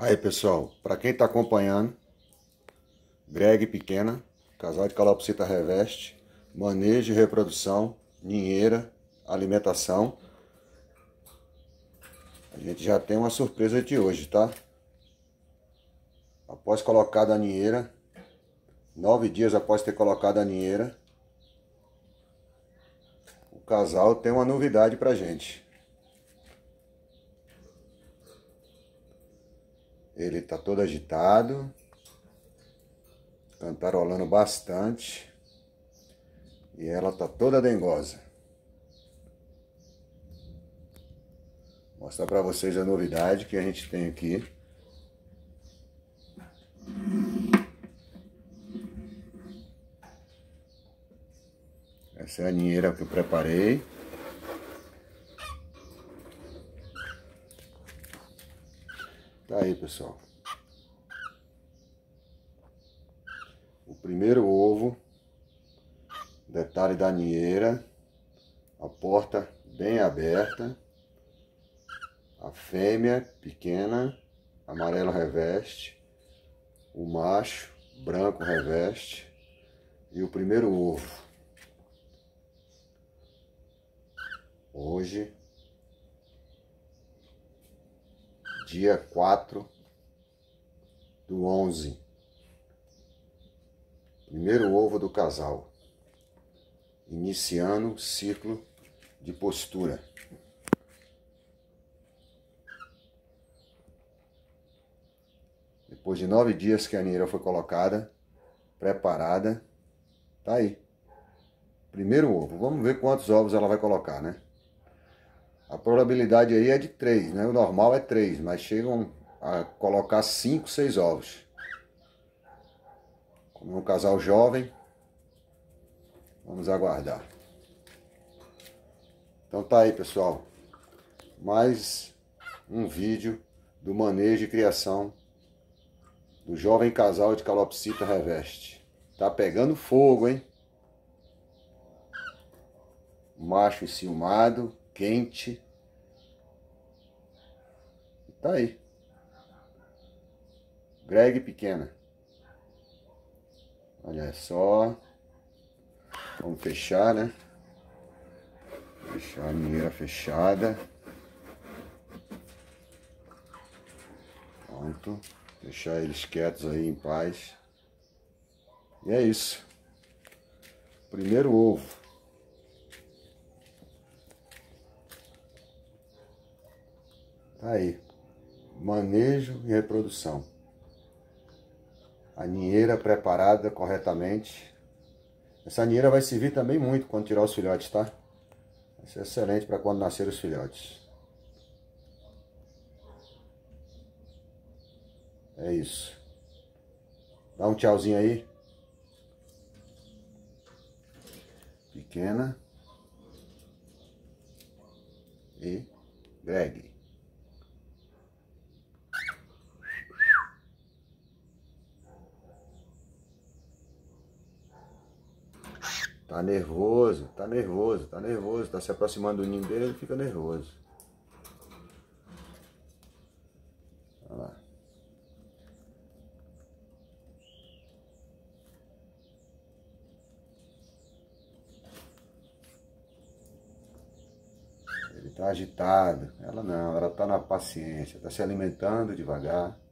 Aí pessoal, para quem está acompanhando, Greg pequena, casal de Calopsita Reveste, manejo e reprodução, ninheira, alimentação. A gente já tem uma surpresa de hoje, tá? Após colocar a ninheira, 9 dias após ter colocado a ninheira, o casal tem uma novidade pra gente. Ele tá todo agitado, cantarolando bastante, e ela tá toda dengosa. Vou mostrar para vocês a novidade que a gente tem aqui. Essa é a ninheira que eu preparei. Tá aí, pessoal. O primeiro ovo, detalhe da ninheira, a porta bem aberta, a fêmea pequena, amarelo reveste, o macho, branco reveste e o primeiro ovo. Hoje, dia 4/11, primeiro ovo do casal, iniciando o ciclo de postura. Depois de 9 dias que a ninheira foi colocada, preparada, tá aí, primeiro ovo. Vamos ver quantos ovos ela vai colocar, né? A probabilidade aí é de 3, né? O normal é 3, mas chegam a colocar 5, 6 ovos. Como é um casal jovem, vamos aguardar. Então tá aí, pessoal. Mais um vídeo do manejo e criação do jovem casal de Calopsita Reveste. Tá pegando fogo, hein? Macho enciumado, quente. Tá aí, Greg pequena. Olha só. Vamos fechar, né? Fechar a ninheira fechada. Pronto. Deixar eles quietos aí em paz. E é isso. Primeiro ovo. Tá aí, manejo e reprodução. A ninheira preparada corretamente. Essa ninheira vai servir também muito quando tirar os filhotes, tá? Vai ser excelente para quando nascer os filhotes. É isso. Dá um tchauzinho aí. Pequena. E Greg. Tá nervoso, tá nervoso, tá nervoso. Tá se aproximando do ninho dele, ele fica nervoso. Olha lá. Ele tá agitado. Ela não, ela tá na paciência. Tá se alimentando devagar.